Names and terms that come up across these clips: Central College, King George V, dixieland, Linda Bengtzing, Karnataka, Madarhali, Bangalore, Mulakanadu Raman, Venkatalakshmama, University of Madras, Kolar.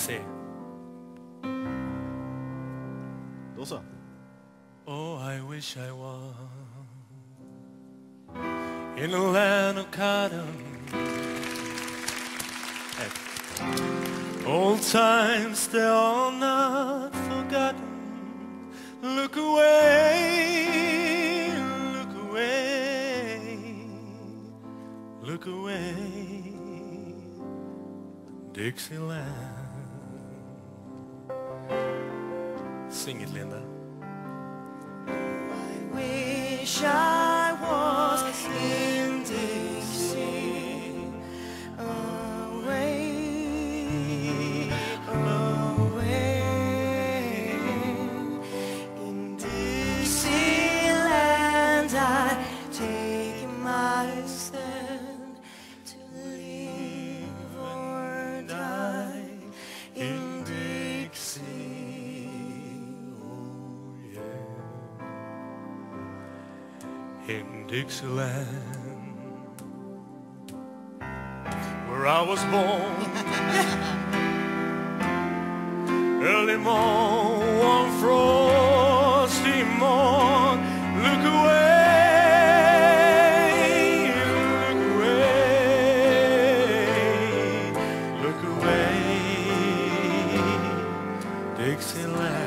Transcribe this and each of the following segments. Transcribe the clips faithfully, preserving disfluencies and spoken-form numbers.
せ。どうぞ。Oh, I wish I was in a land of cotton. Old times, they are not forgotten. Look away, look away, look away, Dixieland. Sing it, Linda. I wish I was in Dixie. Oh, in Dixieland, where I was born, early morn, one frosty morn. Look away, look away, look away, Dixieland.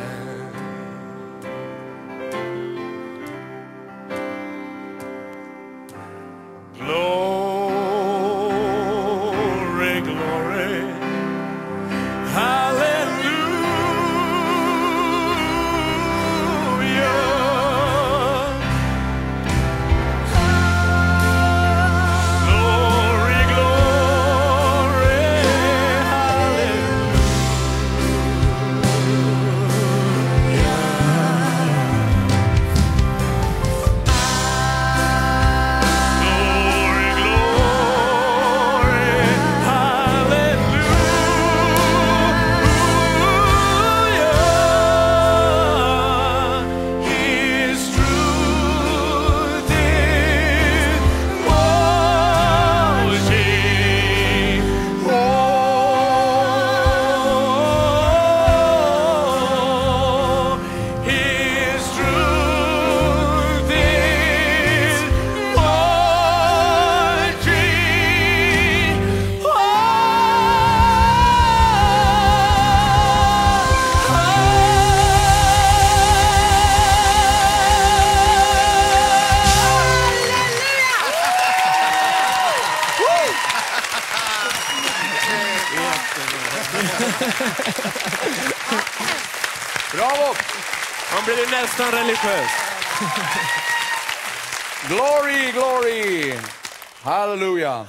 Bravo! Man blir nästan religiös. Glory, glory! Hallelujah!